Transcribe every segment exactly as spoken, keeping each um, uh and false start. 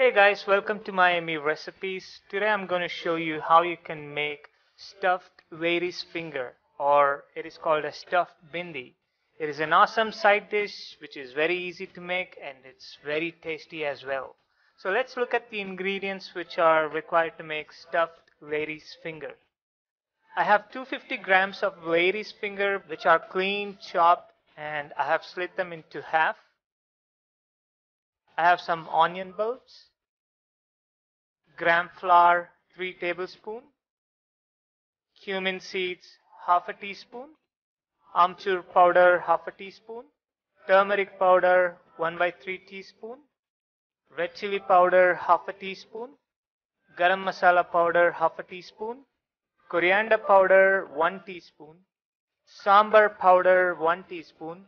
Hey guys, welcome to My Yummy Recipes. Today I'm going to show you how you can make stuffed vari's finger, or it is called a stuffed bindi. It is an awesome side dish which is very easy to make and it's very tasty as well. So let's look at the ingredients which are required to make stuffed vari's finger. I have two hundred fifty grams of vari's finger which are clean, chopped, and I have slit them into half. I have some onion bulbs, gram flour three tablespoons, cumin seeds half a teaspoon, amchur powder half a teaspoon, turmeric powder one by three teaspoon, red chili powder half a teaspoon, garam masala powder half a teaspoon, coriander powder one teaspoon, sambar powder one teaspoon,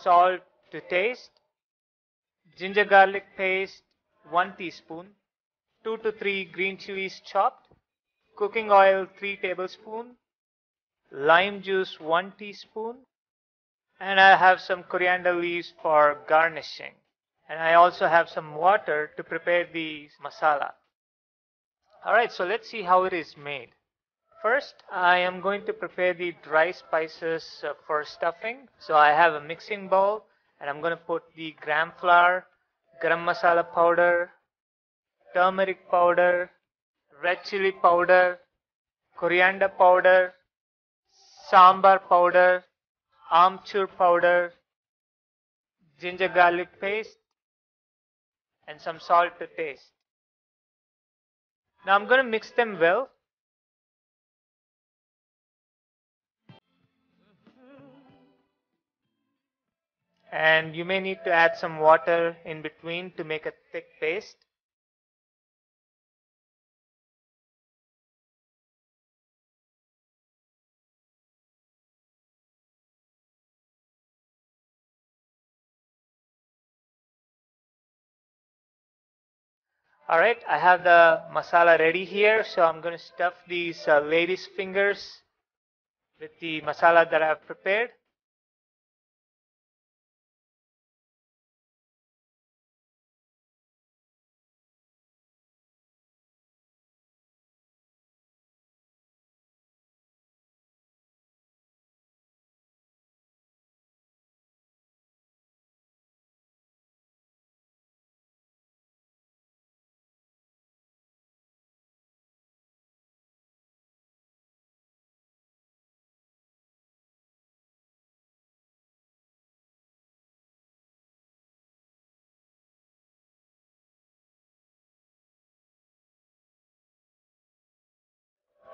salt to taste, ginger garlic paste one teaspoon, two to three green chilies chopped, cooking oil three tablespoons, lime juice one teaspoon, and I have some coriander leaves for garnishing, and I also have some water to prepare the masala. Alright, so let's see how it is made. First, I am going to prepare the dry spices for stuffing. So I have a mixing bowl, and I'm going to put the gram flour, garam masala powder, turmeric powder, red chili powder, coriander powder, sambar powder, amchur powder, ginger garlic paste, and some salt to taste. Now I'm going to mix them well. And you may need to add some water in between to make a thick paste. Alright, I have the masala ready here, so I'm going to stuff these uh, vari's fingers with the masala that I have prepared.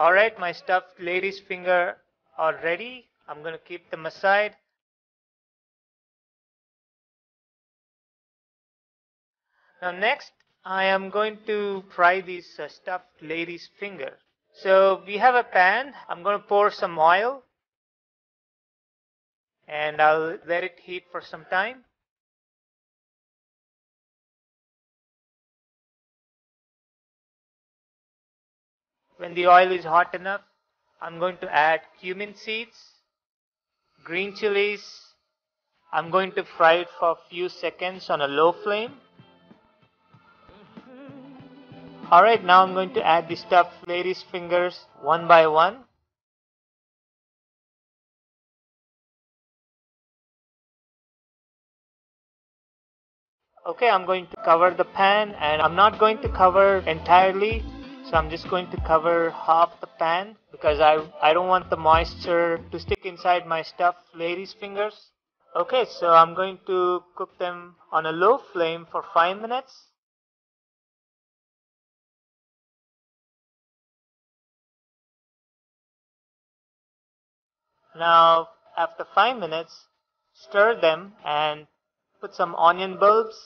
Alright, my stuffed vari's finger are ready. I'm going to keep them aside. Now next, I am going to fry this uh, stuffed vari's finger. So we have a pan. I'm going to pour some oil. And I'll let it heat for some time. When the oil is hot enough, I'm going to add cumin seeds, green chilies. I'm going to fry it for a few seconds on a low flame. Alright, now I'm going to add the stuffed vari's fingers one by one. Okay, I'm going to cover the pan, and I'm not going to cover entirely. So I'm just going to cover half the pan because I, I don't want the moisture to stick inside my stuffed vari's fingers. Okay, so I'm going to cook them on a low flame for five minutes. Now after five minutes, stir them and put some onion bulbs, .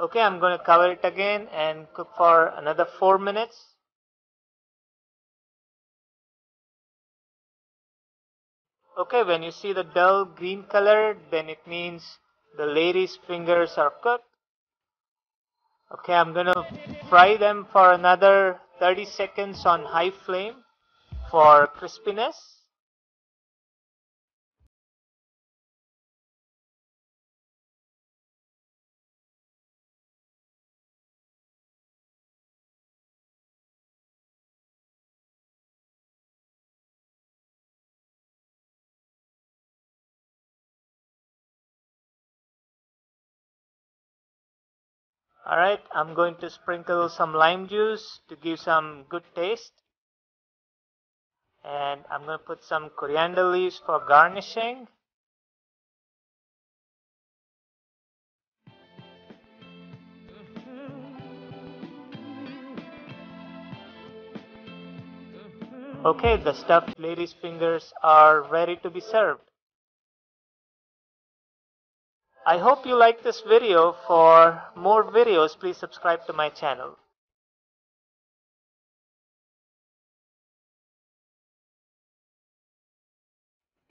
Okay, I'm going to cover it again and cook for another four minutes. Okay, when you see the dull green color, then it means the vari's fingers are cooked. Okay, I'm going to fry them for another thirty seconds on high flame for crispiness. Alright, I'm going to sprinkle some lime juice to give some good taste. And I'm going to put some coriander leaves for garnishing. Okay, the stuffed lady's fingers are ready to be served. I hope you like this video. For more videos, please subscribe to my channel.